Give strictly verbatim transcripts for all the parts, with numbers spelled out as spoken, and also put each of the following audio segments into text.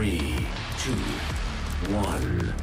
Three, two, one.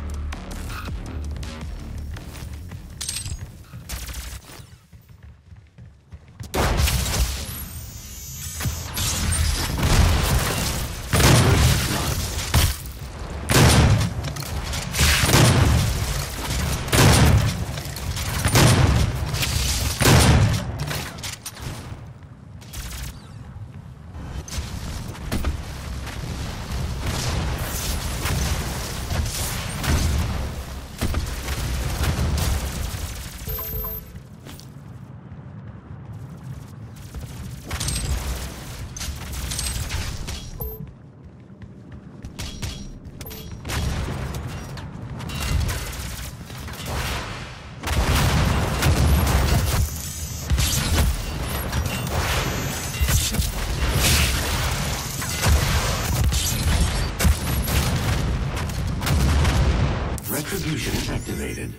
Retribution activated.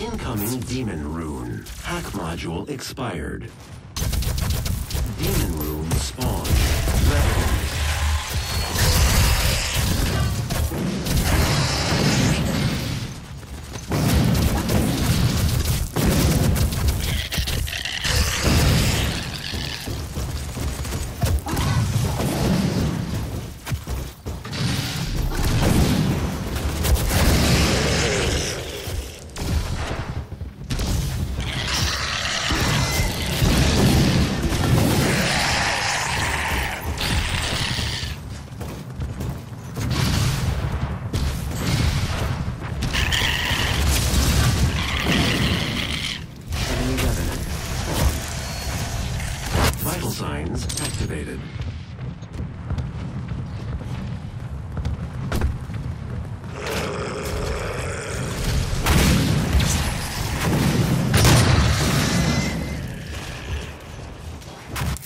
Incoming Demon Rune. Hack module expired. Demon Rune spawned. Ready.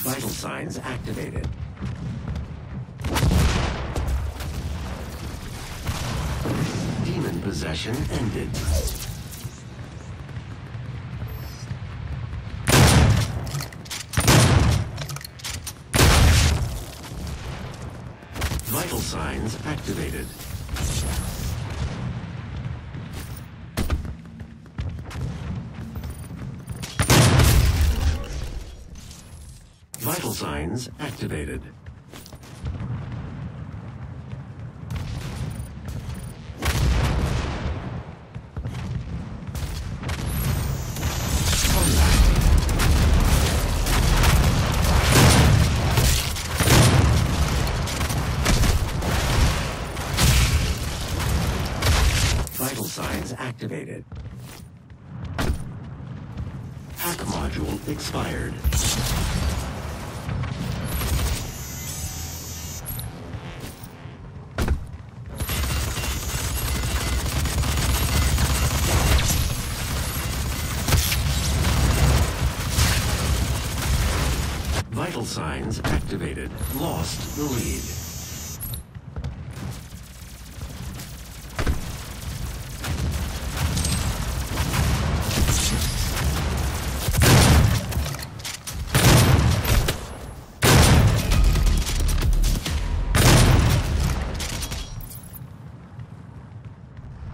Vital signs activated. Vital signs activated. Demon possession ended. Vital signs activated. Vital signs activated. Vital signs activated. Hack module expired. Vital signs activated. Lost the lead.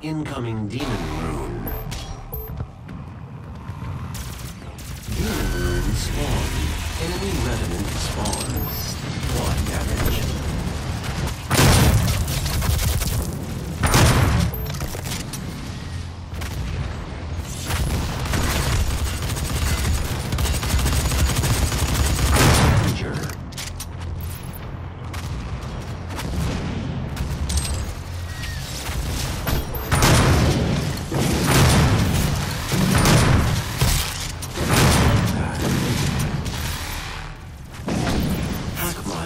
Incoming Demon Rune. Demon Rune spawn. Enemy Revenant spawns. Blood damage.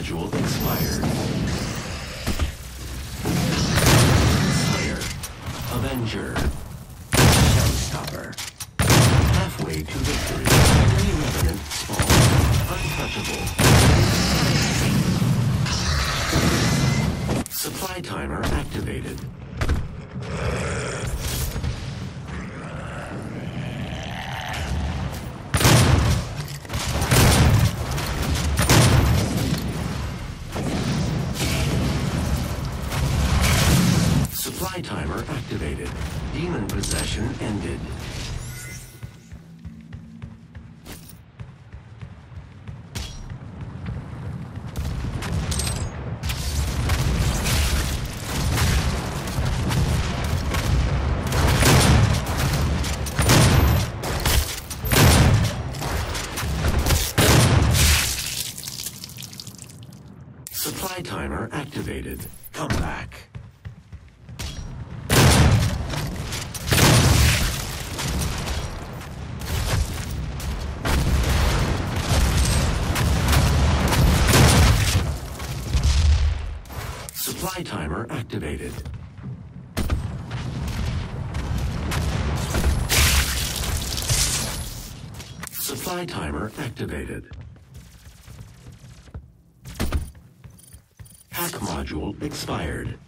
Module expired. Avenger. Shellstopper. Halfway to victory. Three revenant spawn. Untouchable. Supply timer activated. Supply timer activated. Demon possession ended. Supply timer activated. Come back. Supply timer activated. Supply timer activated. Hack module expired.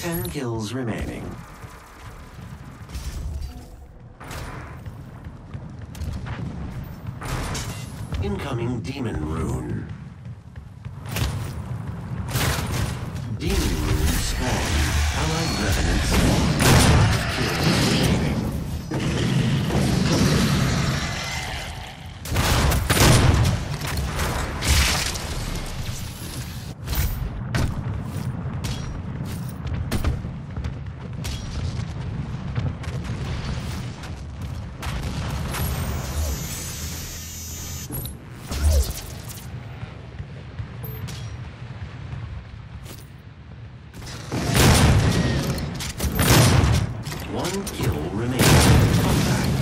Ten kills remaining. Incoming demon rune. Demon rune spawn. Allied revenant spawn. Five kills remaining. One kill remains. Comeback.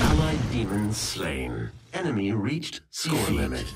Allied demons slain. Enemy reached score limit.